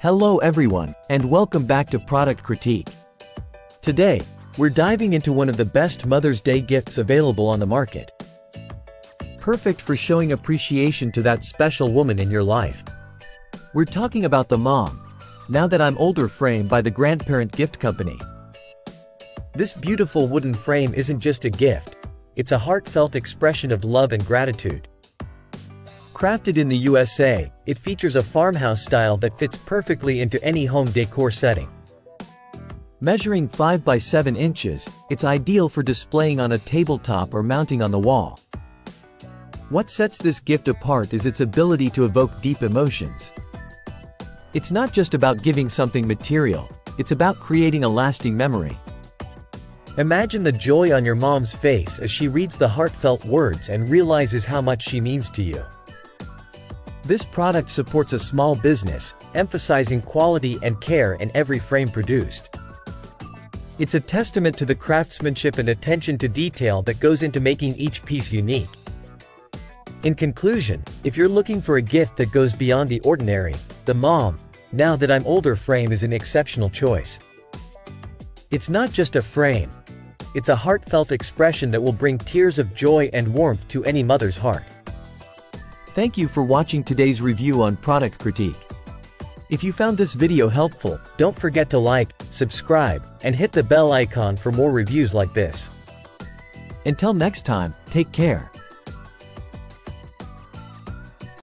Hello everyone, and welcome back to Product Critique. Today, we're diving into one of the best Mother's Day gifts available on the market. Perfect for showing appreciation to that special woman in your life. We're talking about the Mom, Now That I'm Older frame by The Grandparent Gift Company. This beautiful wooden frame isn't just a gift, it's a heartfelt expression of love and gratitude. Crafted in the USA, it features a farmhouse style that fits perfectly into any home decor setting. Measuring 5 by 7 inches, it's ideal for displaying on a tabletop or mounting on the wall. What sets this gift apart is its ability to evoke deep emotions. It's not just about giving something material, it's about creating a lasting memory. Imagine the joy on your mom's face as she reads the heartfelt words and realizes how much she means to you. This product supports a small business, emphasizing quality and care in every frame produced. It's a testament to the craftsmanship and attention to detail that goes into making each piece unique. In conclusion, if you're looking for a gift that goes beyond the ordinary, the Mom, Now That I'm Older frame is an exceptional choice. It's not just a frame, it's a heartfelt expression that will bring tears of joy and warmth to any mother's heart. Thank you for watching today's review on Product Critique. If you found this video helpful, don't forget to like, subscribe, and hit the bell icon for more reviews like this. Until next time, take care.